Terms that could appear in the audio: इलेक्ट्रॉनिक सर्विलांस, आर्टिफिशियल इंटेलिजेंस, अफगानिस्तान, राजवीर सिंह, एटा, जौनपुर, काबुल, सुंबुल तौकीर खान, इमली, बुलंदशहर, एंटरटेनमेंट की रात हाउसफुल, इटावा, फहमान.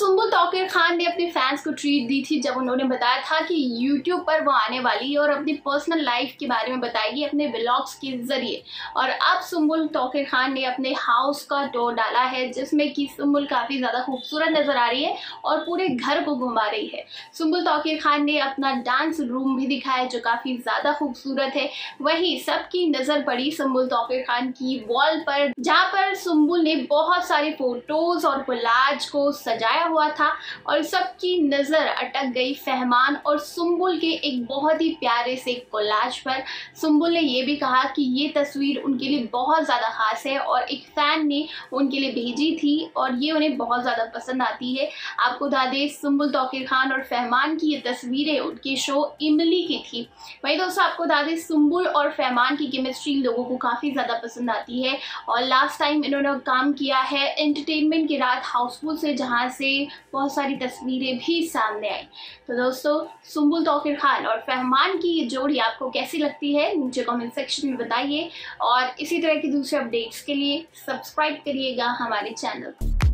सुंबुल तौकीर खान ने अपने फैंस को ट्रीट दी थी जब उन्होंने बताया था कि YouTube पर वो आने वाली है और अपनी पर्सनल लाइफ के बारे में बताएगी अपने व्लॉग्स के जरिए। और अब सुंबुल तौकीर खान ने अपने हाउस का डोर डाला है जिसमें कि सुंबुल काफ़ी ज़्यादा खूबसूरत नज़र आ रही है और पूरे घर को घुमा रही है। सुंबुल तौकीर खान ने अपना डांस रूम भी दिखाया जो काफ़ी ज़्यादा खूबसूरत है। वहीं सबकी नज़र पड़ी सुंबुल तौकीर खान की वॉल पर, जहाँ पर सुंबुल ने बहुत सारे फोटोज़ और कोलाज को सजाया हुआ था और सबकी नज़र अटक गई फहमान और सुंबुल के एक बहुत ही प्यारे से कोलाज पर। सुंबुल ने ये भी कहा कि ये तस्वीर उनके लिए बहुत ज़्यादा खास है और एक फ़ैन ने उनके लिए भेजी थी और ये उन्हें बहुत ज़्यादा पसंद आती है। आपको बता दें सुंबुल तौकीर खान और फहमान की ये तस्वीरें उनके शो इमली की थी। वहीं दोस्तों आपको बता दें सुंबुल और फहमान की केमिस्ट्री लोगों को काफ़ी ज़्यादा पसंद आती है और लास्ट टाइम इन्होंने काम किया है एंटरटेनमेंट की रात हाउसफुल से, जहाँ से बहुत सारी तस्वीरें भी सामने आई। तो दोस्तों सुंबुल तौकीर खान और फहमान की ये जोड़ी आपको कैसी लगती है नीचे कमेंट सेक्शन में बताइए और इसी तरह की दूसरे अपडेट्स के लिए सब्सक्राइब करिएगा हमारे चैनल को।